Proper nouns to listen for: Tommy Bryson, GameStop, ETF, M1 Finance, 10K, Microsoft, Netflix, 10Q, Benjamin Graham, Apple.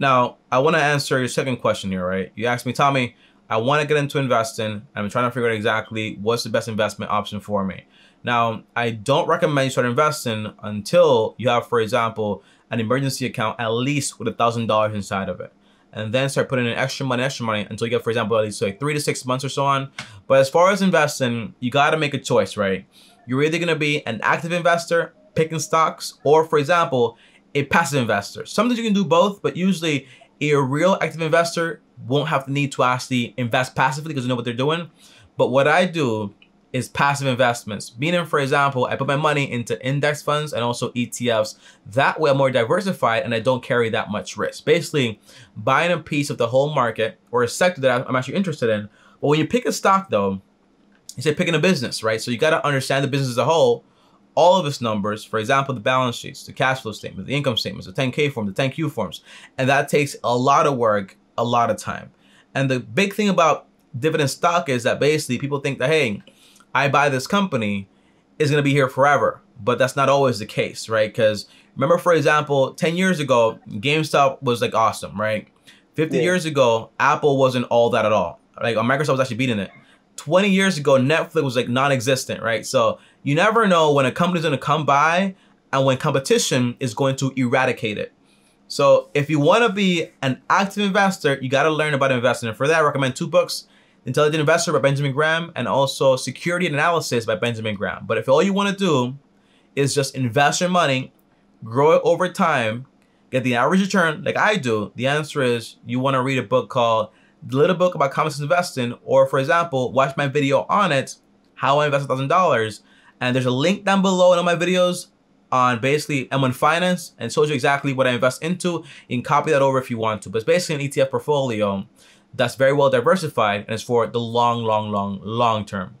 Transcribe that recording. Now, I want to answer your second question here, right? You asked me, Tommy, I want to get into investing. I'm trying to figure out exactly what's the best investment option for me. Now, I don't recommend you start investing until you have, for example, an emergency account, at least with $1,000 inside of it. And then start putting in extra money until you get, for example, at least like 3 to 6 months or so on. But as far as investing, you got to make a choice, right? You're either going to be an active investor, picking stocks, or, for example, a passive investor. Sometimes you can do both, but usually a real active investor won't have the need to actually invest passively because you know what they're doing. But what I do is passive investments, meaning, for example, I put my money into index funds and also ETFs. That way I'm more diversified and I don't carry that much risk. Basically, buying a piece of the whole market or a sector that I'm actually interested in. But when you pick a stock though, it's like picking a business, right? So you gotta understand the business as a whole, all of its numbers, for example, the balance sheets, the cash flow statement, the income statements, the 10K form, the 10Q forms. And that takes a lot of work, a lot of time. And the big thing about dividend stock is that basically people think that, hey, I buy this company, it's gonna be here forever. But that's not always the case, right? Because remember, for example, 10 years ago, GameStop was like awesome, right? 50 years ago, Apple wasn't all that at all. Like Microsoft was actually beating it. 20 years ago, Netflix was like non-existent, right? So you never know when a company's gonna come by and when competition is going to eradicate it. So if you wanna be an active investor, you gotta learn about investing. And for that, I recommend two books, Intelligent Investor by Benjamin Graham and also Security and Analysis by Benjamin Graham. But if all you want to do is just invest your money, grow it over time, get the average return like I do, the answer is you want to read a book called The Little Book About Common Sense Investing, or for example, watch my video on it, How I Invest $1,000. And there's a link down below in all my videos on basically M1 Finance and shows you exactly what I invest into. You can copy that over if you want to, but it's basically an ETF portfolio that's very well diversified and it's for the long term.